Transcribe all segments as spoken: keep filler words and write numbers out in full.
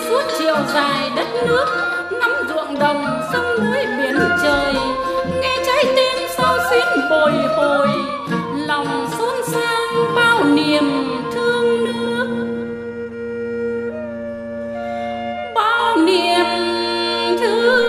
đi suốt chiều dài đất nước, nắm ruộng đồng sông núi biển trời, nghe trái tim sao xuyến bồi hồi, lòng xôn xao bao niềm thương nước, bao niềm thương.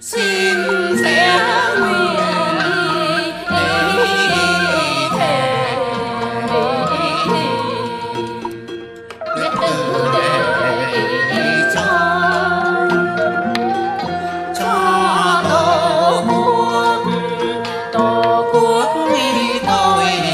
Xin sẽ nguyện ý thề đi tôi đi.